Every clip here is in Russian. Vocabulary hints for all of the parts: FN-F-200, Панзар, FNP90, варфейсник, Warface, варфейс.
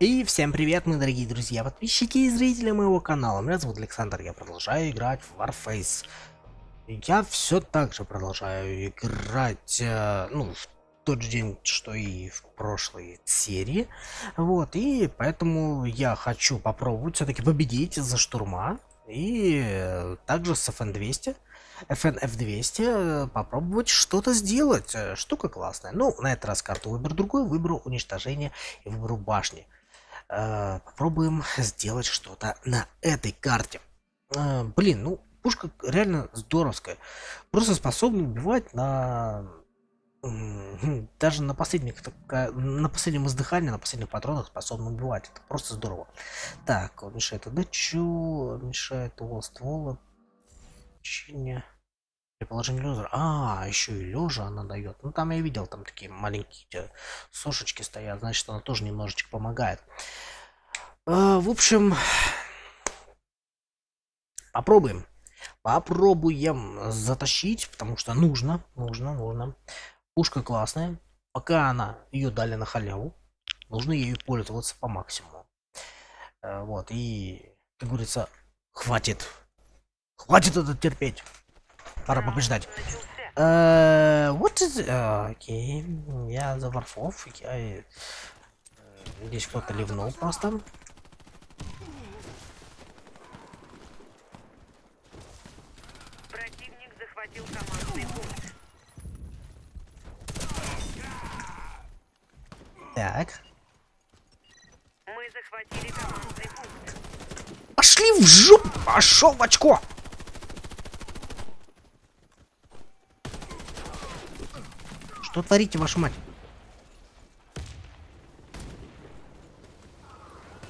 И всем привет, мои дорогие друзья, подписчики и зрители моего канала. Меня зовут Александр, я продолжаю играть в Warface. Я все так же продолжаю играть, в тот же день, что и в прошлой серии. Вот, и поэтому я хочу попробовать все-таки победить за штурма. И также с FN-200, FN-F-200 попробовать что-то сделать. Штука классная. Ну, на этот раз карту выбор другой, выберу уничтожение и выберу башни. Попробуем сделать что-то на этой карте. Блин, ну пушка реально здоровская. Просто способна убивать даже на последнем издыхании, на последних патронах способны убивать. Это просто здорово. Так, он мешает отдачу, мешает угол ствола, при положении лёжа. А, еще и лежа она дает. Ну там я видел, там такие маленькие сошечки стоят, значит она тоже немножечко помогает. В общем, попробуем затащить, потому что нужно. Пушка классная, пока ее дали на халяву, нужно ею пользоваться по максимуму. Вот, и, как говорится, хватит это терпеть, пора побеждать. Окей, я за варфов, я здесь кто-то ливнул просто. Противник захватил командный пункт. Так. Мы захватили командный пункт. Пошли в жопу! Пошел в очко! Что творите, вашу мать?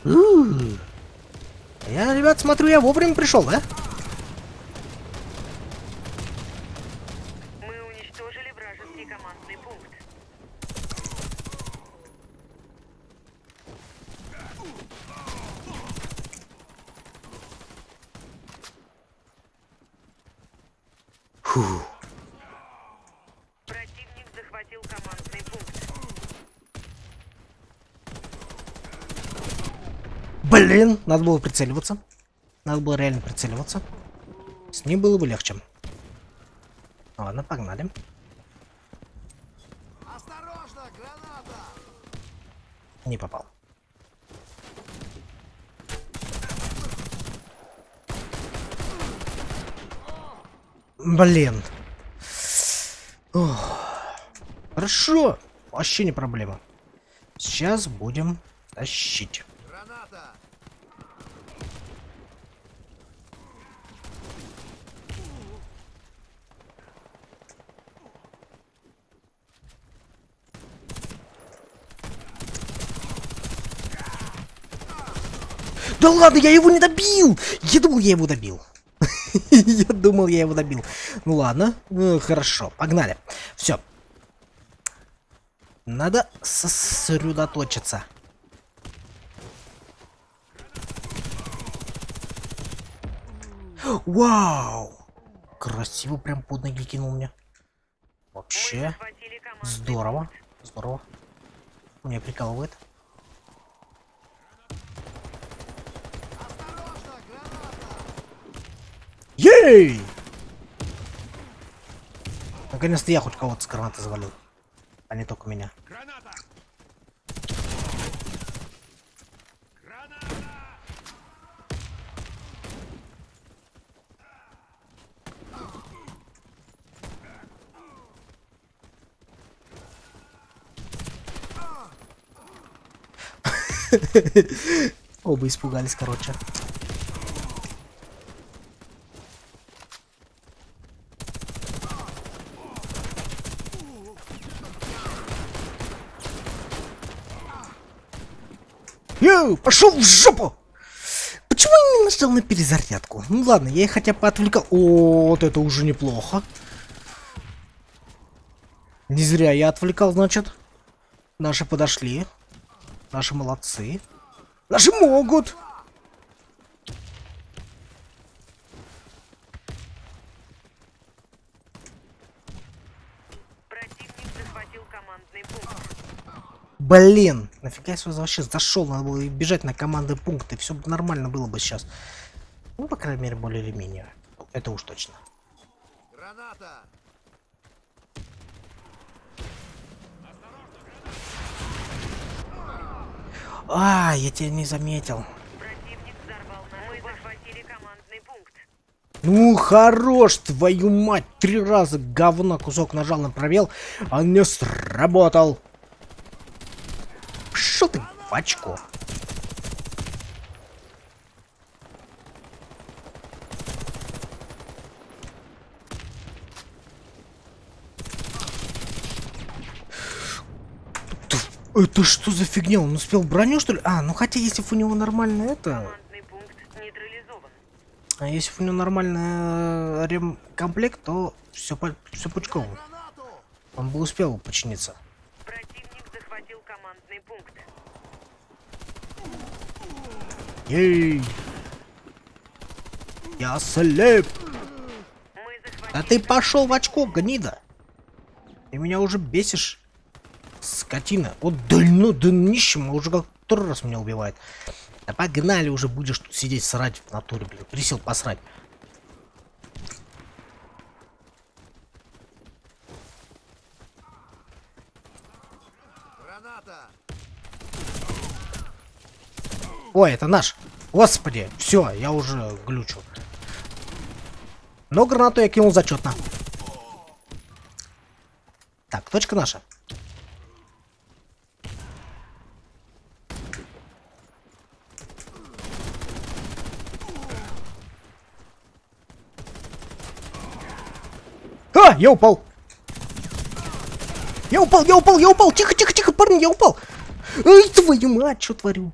Я, ребят, смотрю, я вовремя пришел, да? Мы уничтожили вражеский командный пункт. Противник захватил командный пункт. Блин, надо было прицеливаться. Надо было реально прицеливаться. С ним было бы легче. Ладно, погнали. Осторожно, граната! Не попал. Блин. Ох. Хорошо. Вообще не проблема. Сейчас будем тащить. Граната. Да ладно, я его не добил! Я думал, я его добил. Ну ладно, хорошо, погнали. Все. Надо сосредоточиться. Вау! Красиво прям под ноги кинул мне. Вообще здорово, здорово. Меня прикалывает. Ей! Наконец-то я хоть кого-то с гранаты завалил, а не только меня. Граната! Граната! Оба испугались, короче. Пошел в жопу! Почему я не нажал на перезарядку? Ну ладно, я их хотя бы отвлекал. О, вот это уже неплохо. Не зря я отвлекал, значит. Наши подошли. Наши молодцы. Наши могут! Блин, нафига я сюда вообще зашел, надо было бежать на командные пункты, все нормально было бы сейчас. Ну, по крайней мере, более или менее. Это уж точно. Граната! А, я тебя не заметил. Противник взорвал нас. Мы захватили командный пункт. Ну, хорош, твою мать. 3 раза говна кусок нажал на пробел, а не сработал. Шо ты в очко? Это что за фигня? Он успел броню, что ли? А, ну хотя, если бы у него нормально это... А если бы у него нормальный ремкомплект, то все пучком. Он бы успел починиться. Противник захватил командный пункт. Ей! Я слеп! Да ты пошел в очко, гнида! Ты меня уже бесишь. Скотина. Вот дально, да нищим, уже как 2-й раз меня убивает. Да погнали уже, будешь тут сидеть, срать в натуре, блин. Присел посрать. Граната. Ой, это наш. Господи, все, я уже глючу. Но гранату я кинул зачетно. Так, точка наша. Я упал. Я упал. Тихо, тихо, тихо, парни, я упал. Ай, твою мать, что творю?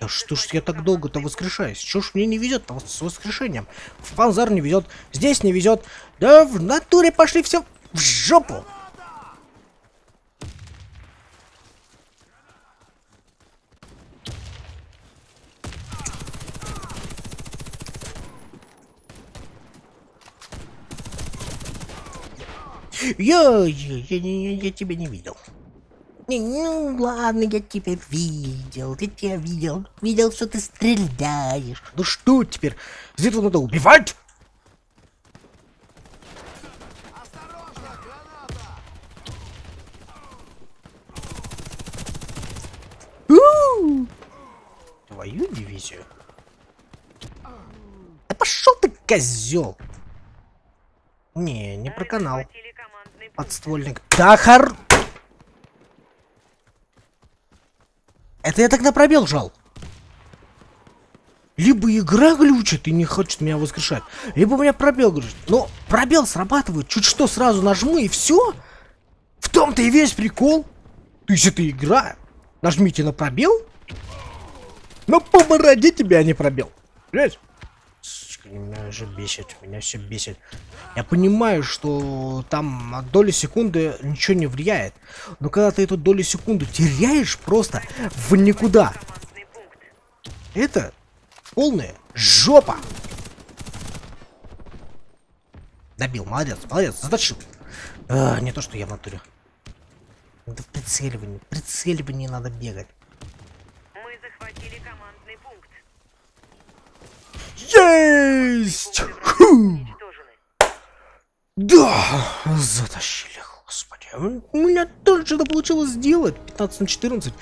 Да что ж я так долго-то воскрешаюсь? Что ж мне не везет с воскрешением? В Панзар не везет, здесь не везет. Да в натуре пошли все в жопу. Я тебя не видел. Ну ладно, я тебя видел. Видел, что ты стреляешь. Ну что теперь? Из этого надо убивать? Осторожно, граната! Твою дивизию. Да пошел ты, козел! Не про канал. Подствольник. Да, хар... Это я тогда пробел жал. Либо игра глючит и не хочет меня воскрешать, либо у меня пробел глючит. Но пробел срабатывает. Чуть что сразу нажму и все. В том-то и весь прикол. То есть это игра. Нажмите на пробел. Но по бороде тебя, а не пробел. Понимаешь? Меня уже бесит, меня все бесит. Я понимаю, что там от доли секунды ничего не влияет, но когда ты эту долю секунды теряешь просто в никуда, это полная жопа. Добил, молодец, молодец, заточил. А, не то, что я в натуре. Это в прицеливании, надо бегать. Мы захватили командный пункт. Есть! Ху! Да! Затащили, господи. У меня тоже что-то получилось сделать. 15/14.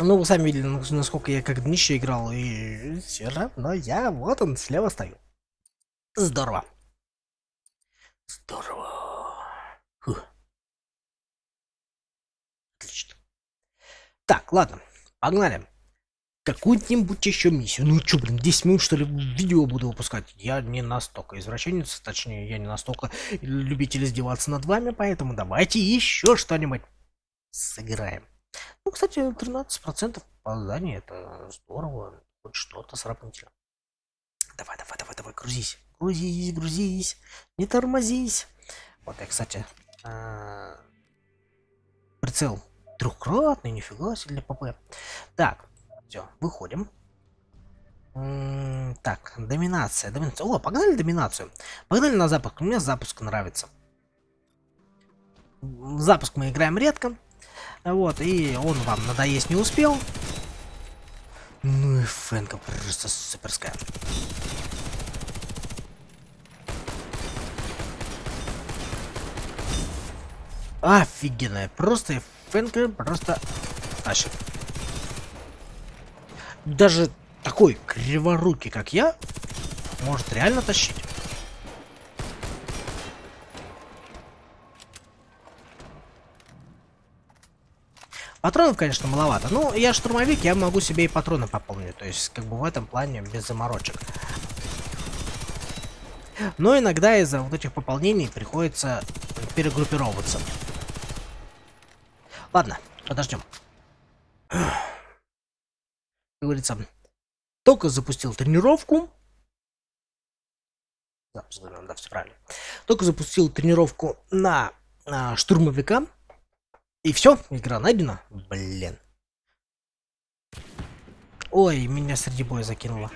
Ну, вы сами видели, насколько я как днище играл. И все равно я вот он слева стою. Здорово. Здорово. Ху. Отлично. Так, ладно. Погнали. Какую-нибудь еще миссию. Ну чё, блин, 10 минут что ли видео буду выпускать? Я не настолько извращенец, точнее, я не настолько любитель издеваться над вами, поэтому давайте еще что-нибудь сыграем. Ну, кстати, 13% по заданию, это здорово, хоть что-то сработало. Давай, грузись, не тормозись. Вот я, кстати, прицел 3-кратный, нифига себе для ПП. Так. Все, выходим. Так, доминация. О, погнали доминацию. Погнали на запуск. Мне запуск нравится. Запуск мы играем редко. Вот, и он вам надоесть не успел. Ну и фэнка просто суперская. Офигенная. Просто фэнка просто тащит. Даже такой криворукий, как я, может реально тащить. Патронов, конечно, маловато. Ну, я штурмовик, я могу себе и патроны пополнить. То есть, как бы в этом плане без заморочек. Но иногда из-за вот этих пополнений приходится перегруппировываться. Ладно, подождем. Как говорится, только запустил тренировку. Да, все правильно. Только запустил тренировку на штурмовика. И все, игра найдена. Блин. Ой, меня среди боя закинуло.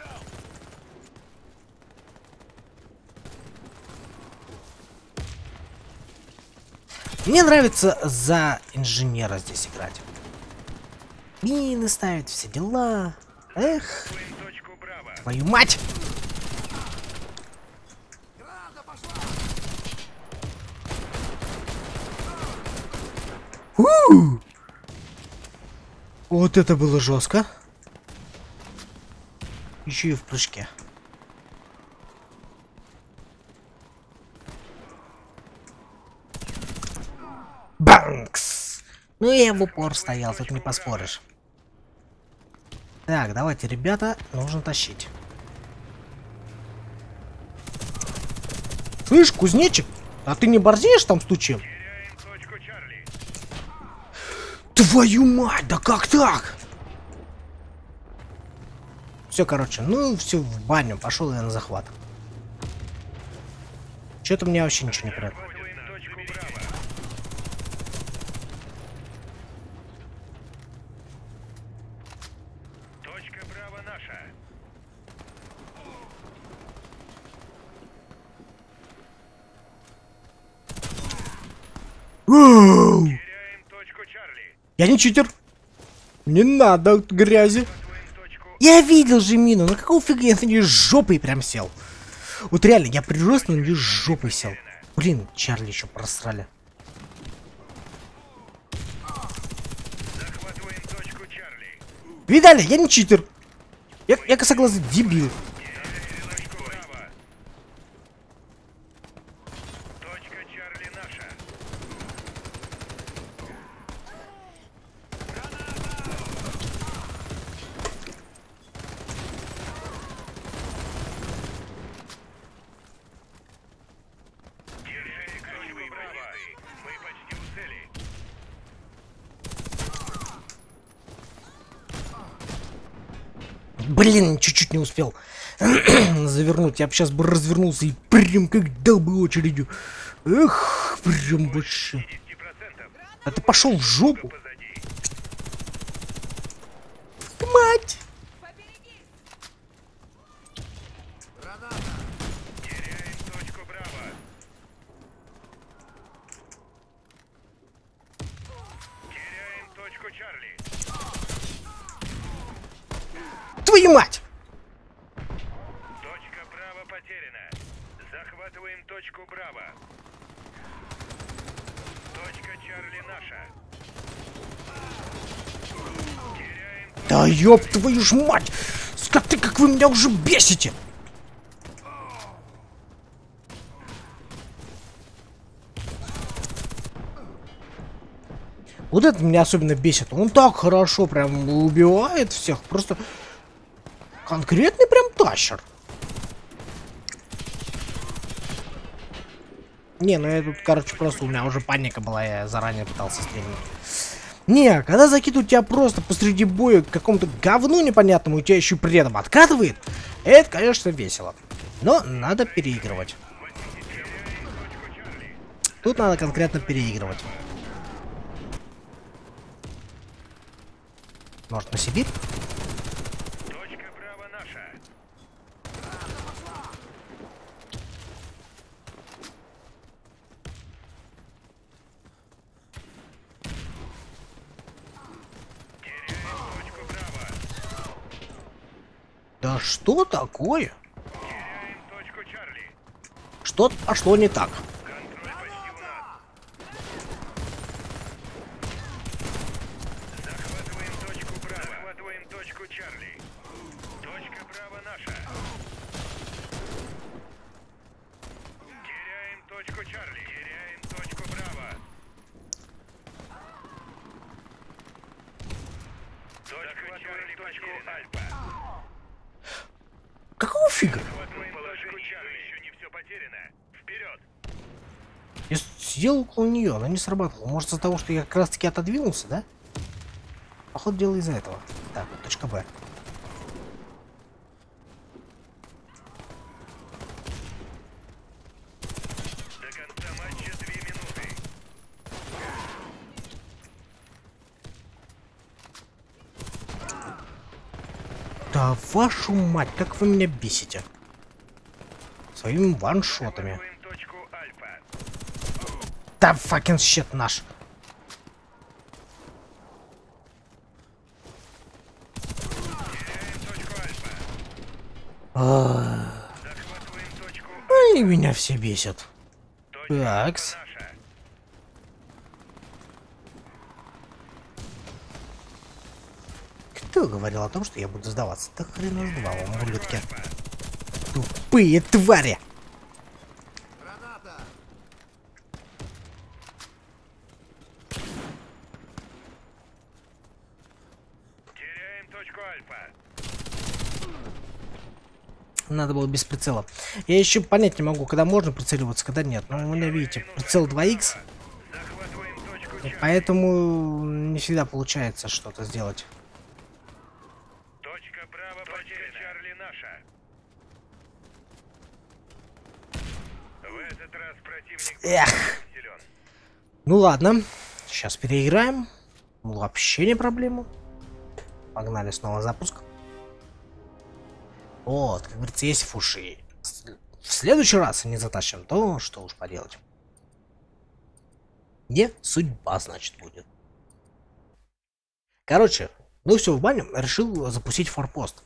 Мне нравится за инженера здесь играть. Мины ставят, все дела. Эх, твою мать! У-у-у. Вот это было жестко. Еще и в прыжке. Банкс! Ну я в упор стоял, тут не поспоришь. Так, давайте, ребята, нужно тащить. Слышь, кузнечик, а ты не борзеешь там стучим? Твою мать, да как так? Все, короче, ну все в баню, пошел я на захват. Что-то мне вообще ничего не прятало. Точка Браво наша. Воу! Я не читер. Не надо грязи. Я видел же мину. На какого фига я на нее жопой прям сел? Вот реально, я прирос, на нее жопой сел. Блин, Чарли еще просрали. Видали? Я не читер. Я косоглазый дебил. Блин, чуть-чуть не успел завернуть. Я бы сейчас бы развернулся и прям как дал бы очередью. Эх, прям больше. А ты пошел в жопу. Мать! Твою мать! Точка Браво потеряна. Захватываем точку Браво. Точка Чарли наша. Теряем... Да ёб твою ж мать! Скоты, как вы меня уже бесите! Вот это меня особенно бесит. Он так хорошо прям убивает всех. Просто... конкретный прям тащер. Не, ну я тут, короче, просто у меня уже паника была, я заранее пытался стрельнуть. Не, когда закидывают тебя просто посреди боя к какому-то говну непонятному, у тебя еще при этом откатывает, это, конечно, весело. Но надо переигрывать. Тут надо конкретно переигрывать. Может, на Сибирь? Да что такое? Что-то пошло не так. Какого фига? Я съел около нее, она не срабатывала. Может, из-за того, что я как раз таки отодвинулся, да? Походу, дело из-за этого. Так, вот точка Б. Да вашу мать, как вы меня бесите. Своими ваншотами. Да факин щит наш. И меня все бесят. Такс. Кто говорил о том, что я буду сдаваться? Да хрена с два, вам, ублюдки. Тупые твари! Теряем точку Альфа. Надо было без прицела. Я еще понять не могу, когда можно прицеливаться, когда нет. Но у меня, видите, прицел 2х. Поэтому не всегда получается что-то сделать. Эх. Ну ладно, сейчас переиграем. Ну, вообще не проблема. Погнали, снова запуск. Вот, как говорится, есть фуши. В следующий раз не затащим, то что уж поделать. Не судьба, значит, будет. Короче, ну все, в баню. Решил запустить форпост.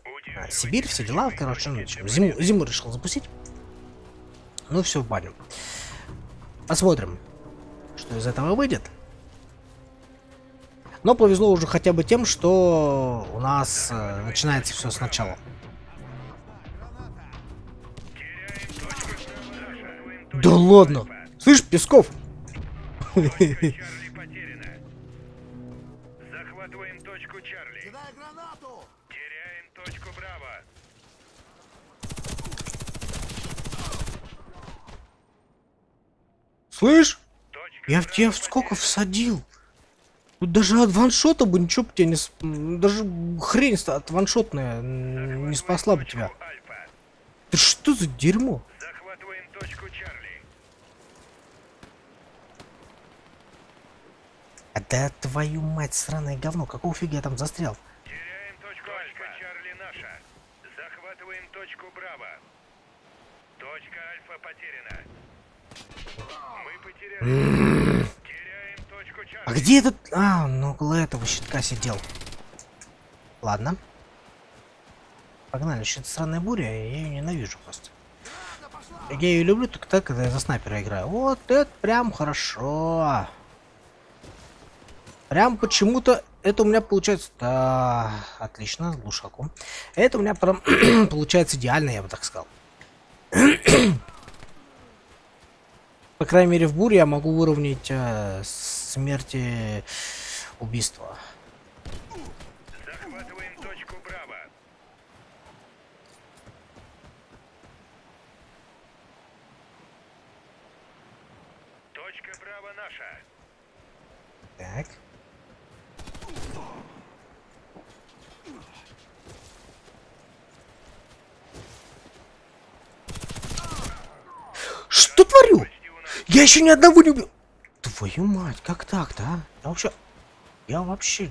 Сибирь, все дела, короче, ну, зиму решил запустить. Ну все, в баню. Посмотрим, что из этого выйдет. Но повезло уже хотя бы тем, что у нас начинается все сначала. Да ладно! Слышь, Песков! Захватываем точку Чарли. Кидай гранату! Теряем точку Браво. Слышь, я в тебя сколько всадил? Тут даже от ваншота бы ничего бы тебя не... Даже хрень от ваншотная не спасла бы тебя. Ты что за дерьмо? Захватываем точку Чарли. А да твою мать, сраное говно, какого фига я там застрял? Теряем точку Альфа. Чарли наша. Захватываем точку Браво. Точка Альфа потеряна. А где этот... А, ну около этого щитка сидел. Ладно. Погнали, что-то странная буря, я ее ненавижу просто. Я ее люблю только так, когда я за снайпера играю. Вот это прям хорошо. Прям почему-то это у меня получается... Да, отлично, с глушаком. Это у меня прям получается идеально, я бы так сказал. По крайней мере, в буре я могу выровнять смерти убийства. Захватываем точку Браво. Точка Браво наша. Так. Что творю? Я еще ни одного не убил. Твою мать, как так-то, а? Я вообще...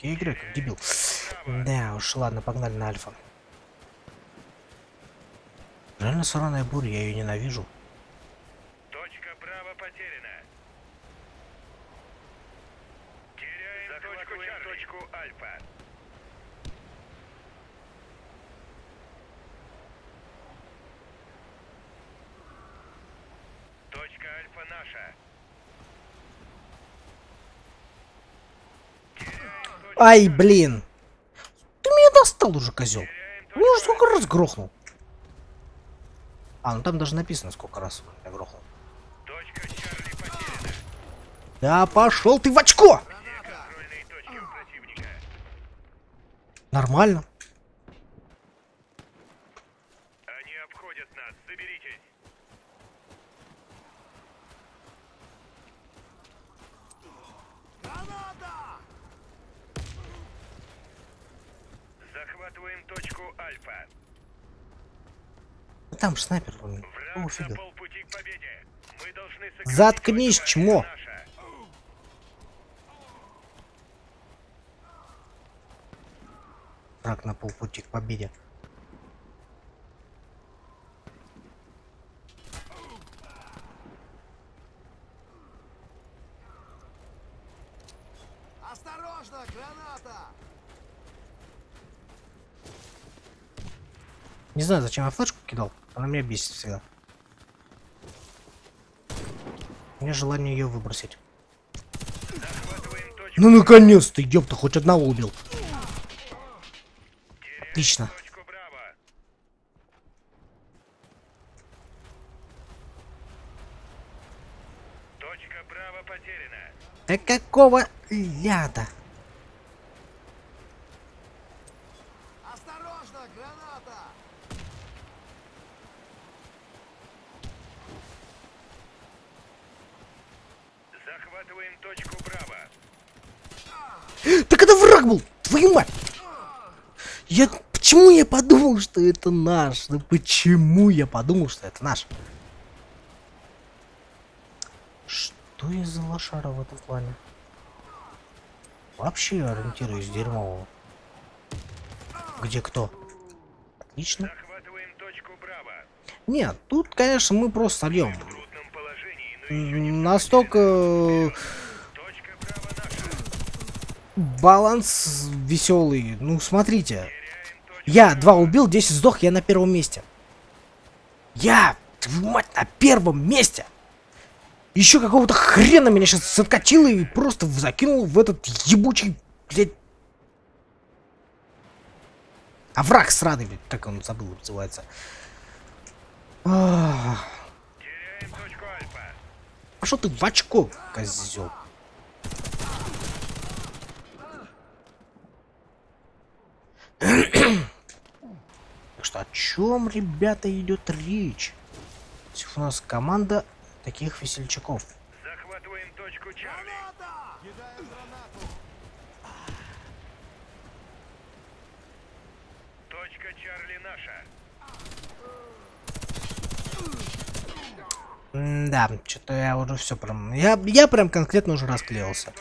Я играю как дебил. Да уж, ладно, погнали на Альфа. Реально сраная буря, я ее ненавижу. Точка Браво потеряна. Теряем точку Альфа. Ай, блин. Ты меня достал уже, козел. Ну, уже сколько раз грохнул. А, ну там даже написано, сколько раз я грохнул. Да пошел ты в очко! Нормально. Они обходят нас, соберитесь. Граната! Захватываем точку Альфа. Там же снайпер. Заткнись, чмо! Враг на полпути к победе. Осторожно, граната! Не знаю, зачем я флешку кидал. Она меня бесит всегда. У меня желание ее выбросить. Ну наконец-то, ёпта, хоть одного убил. Отлично. Точка Браво потеряна. Да какого ляда? Осторожно, граната! Захватываем точку Браво. Так это враг был, твою мать! Я... Почему я подумал, что это наш? Ну почему я подумал, что это наш? Что я за лошара в этом плане? Вообще ориентируюсь дерьмово. Где кто? Отлично. Нет, тут, конечно, мы просто сольем. Настолько... Баланс веселый. Ну, смотрите. Я 2 убил, 10 сдох, я на первом месте. Я, твою мать, на первом месте. Еще какого-то хрена меня сейчас откачило и просто закинул в этот ебучий, блядь. А враг сраный, блядь, как он забыл, называется. Пошел ты в очко, козел. О чем, ребята, идет речь? У нас команда таких весельчаков. Захватываем точку Чарли. Кидаем гранату. Точка Чарли наша. Да, что-то я уже все прям. Я прям конкретно уже расклеился.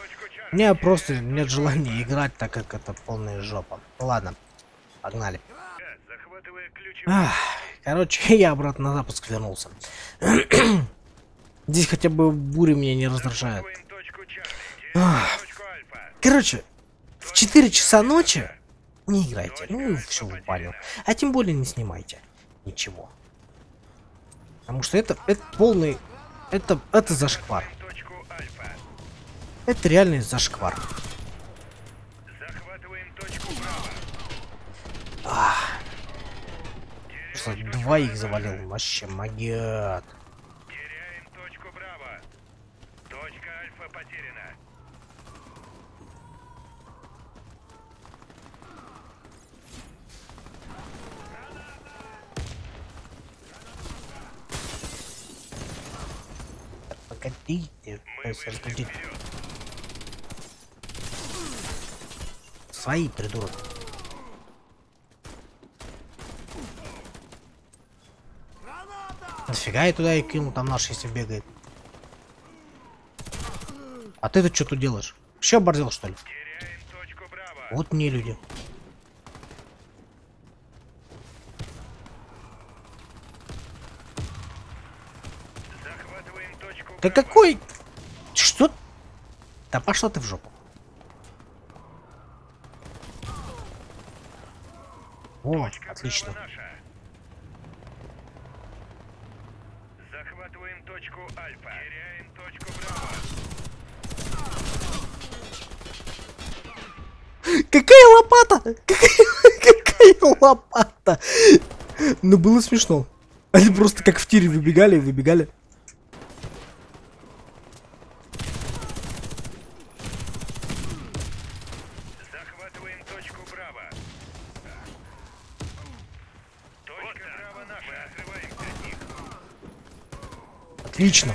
У меня просто нет желания играть, так как это полная жопа. Ладно, погнали. Короче, я обратно на запуск вернулся. Здесь хотя бы буря меня не раздражает. Короче, в 4 часа ночи не играйте. Ну, все упалил. А тем более не снимайте ничего. Потому что это полный... Это зашквар. Это реальный зашквар. Двоих завалил, вообще магиат. Теряем точку Браво. Точка Альфа потеряна. Да, погодите, свои придурок. Нафига я туда и кинул, там наш если бегает. А ты тут что тут делаешь? Еще борзел, что ли? Вот не люди. Да какой? Что? Да пошла ты в жопу. О, отлично. Точку Альфа. Теряем точку Браво. Какая лопата? Какая лопата? Ну было смешно. Они просто как в тире выбегали и выбегали. Захватываем точку Браво. Точка Браво наша. Мы отрываемся от них. Отлично.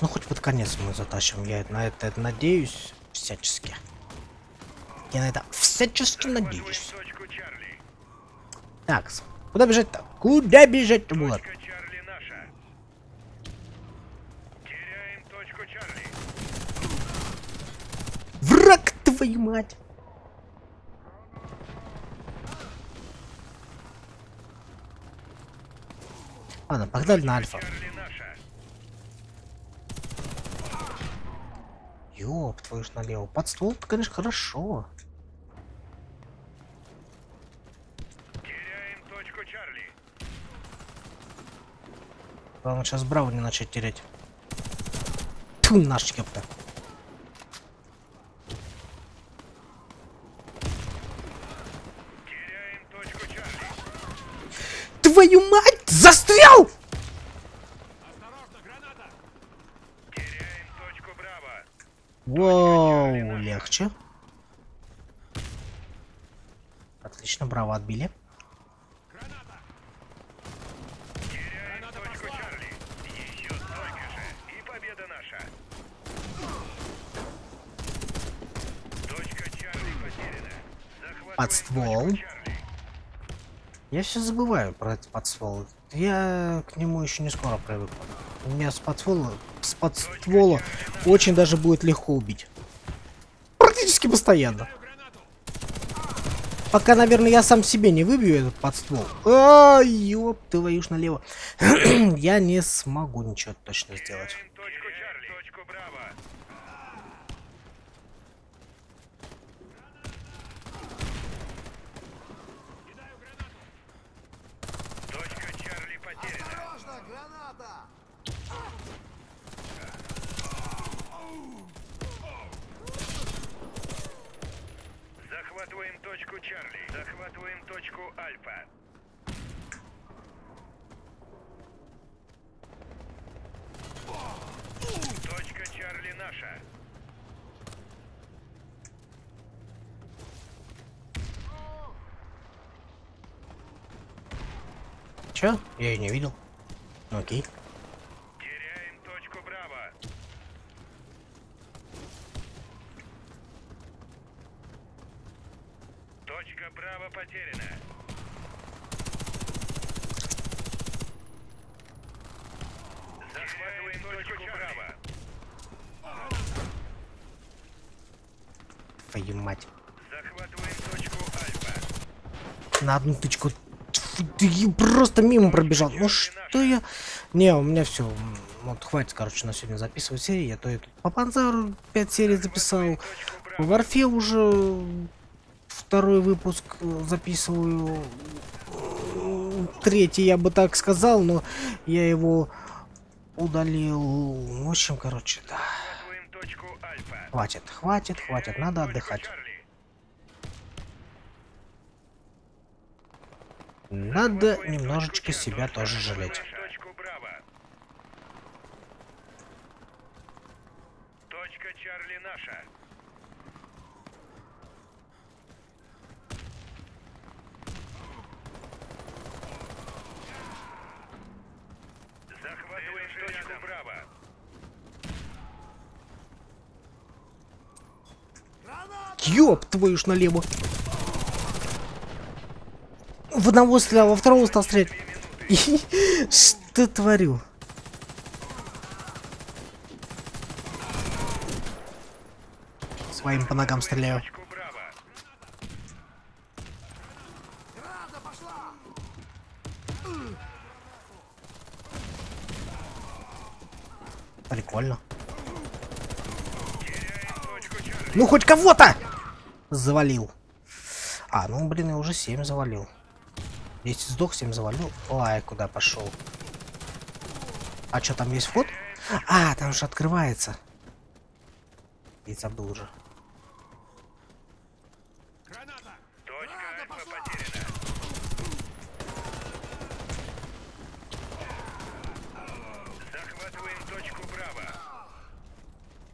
Ну хоть под конец мы затащим. Я на это надеюсь всячески. Я на это всячески надеюсь. Так, куда бежать-то? Куда бежать-то, Булат? Враг, твою мать! Ладно, погнали на Альфа. Ёб твою ж налево. Под ствол-то, конечно, хорошо. Главное, сейчас Браво не начать терять. Тьфу, наш ёпта. Теряем точку Чарли. Твою мать! Застрял! Осторожно, граната! Теряем точку Браво. Воу, легче. Отлично, Браво отбили. Подствол. Я все забываю про этот подствол. Я к нему еще не скоро привыкну. У меня с подствола очень даже будет легко убить. Практически постоянно. Пока, наверное, я сам себе не выбью этот подствол. А, ёб твою ж налево. Я не смогу ничего точно сделать. Захватываем точку Чарли. Захватываем точку Альфа. Точка Чарли наша. Че? Я ее не видел. Окей. Теряем точку Браво. Точка Браво потеряна. Захватываем точку Браво. Твою мать. Захватываем точку Альфа. На одну точку. Ты просто мимо пробежал. Ну что я... Не, у меня все. Вот хватит, короче, на сегодня записывать серии. Я то и по Панзару 5 серий записал. По Варфе уже второй выпуск записываю. Третий, я бы так сказал, но я его удалил. В общем, короче, да. Хватит, хватит, хватит. Надо отдыхать. Надо немножечко себя тоже жалеть. Точка Чарли наша. Захватываем точку Браво. Ёб твою ж налево. В одного стрелял, во второго стал стрелять. Что творю? Своим по ногам стреляю. Прикольно. Ну хоть кого-то! Завалил. А, ну блин, я уже 7 завалил. 10 сдох, 7 завалил. Ой, куда пошел? А что, там есть вход? А, там же открывается. И забыл уже.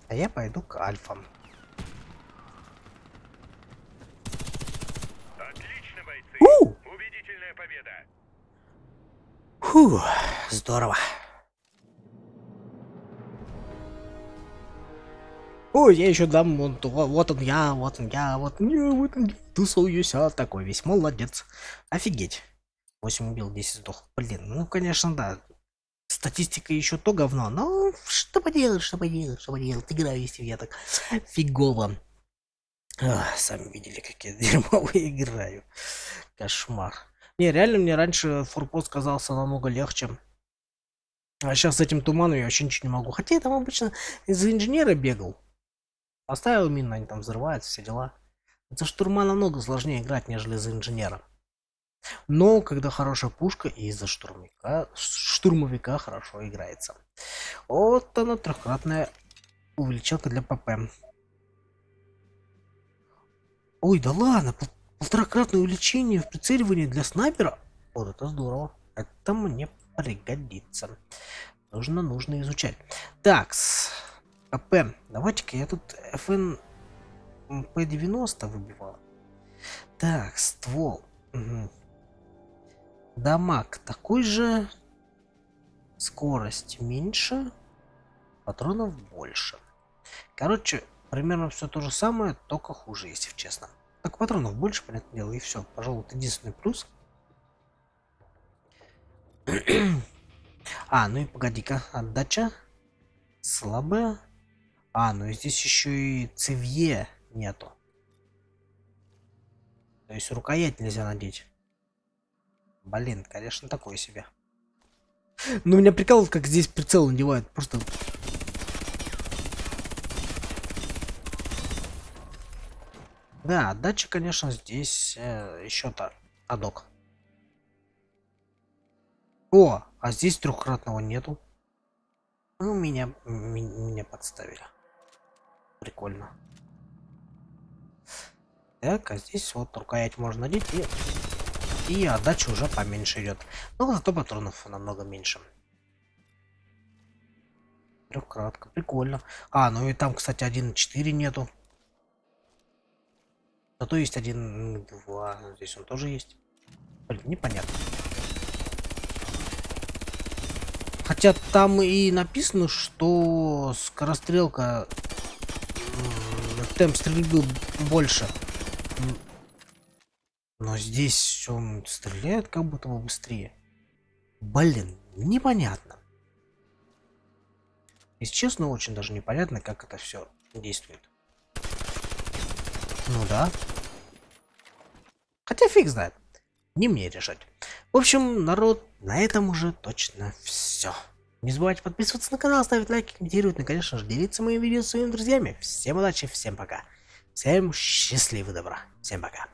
А я пойду к альфам. Отлично, бойцы. Убедительная победа. Фу, здорово. Ой, я еще дам вон то. Вот он я, вот он я, вот он я, вот он я. Тусаюсь, а такой весь молодец. Офигеть. 8 убил, 10 сдох. Блин, ну конечно, да. Статистика еще то говно, но что поделать, что поделать, что поделать. Играю, если я так фигово. Ах, сами видели, как я дерьмовые играю. Кошмар. Не, реально мне раньше форпост казался намного легче. А сейчас с этим туманом я вообще ничего не могу. Хотя я там обычно из-за инженера бегал. Поставил мину, они там взрываются, все дела. За штурма намного сложнее играть, нежели за инженера. Но когда хорошая пушка, и из-за штурмовика хорошо играется. Вот она, трехкратная увеличилка для ПП. Ой, да ладно, полторакратное увеличение в прицеливании для снайпера. Вот это здорово. Это мне пригодится. Нужно изучать. Такс. КП. Давайте-ка я тут FNP90 выбивал. Так, ствол. Угу. Дамаг такой же, скорость меньше, патронов больше. Короче, примерно все то же самое, только хуже, если честно. Так, патронов больше, понятное дело, и все. Пожалуй, это единственный плюс. А, ну и погоди-ка, отдача слабая. А, ну и здесь еще и цевье нету. То есть рукоять нельзя надеть. Блин, конечно, такое себе. Ну, меня прикалывает, как здесь прицел надевают. Просто... Да, отдача, конечно, здесь еще так. Адок. О, а здесь трехкратного нету. Ну, меня подставили. Прикольно. Так, а здесь вот рукоять можно надеть, и отдача уже поменьше идет. Но зато патронов намного меньше. Трехкратка, прикольно. А, ну и там, кстати, 1.4 нету. Зато есть 1.2. Здесь он тоже есть. Блин, непонятно. Хотя там и написано, что скорострелка, темп стрельбы больше. Но здесь он стреляет как будто бы быстрее. Блин, непонятно. Если честно, очень даже непонятно, как это все действует. Ну да. Хотя фиг знает. Не мне решать. В общем, народ, на этом уже точно все. Не забывайте подписываться на канал, ставить лайки, комментировать, ну, конечно же, делиться моими видео с своими друзьями. Всем удачи, всем пока. Всем счастливого добра. Всем пока.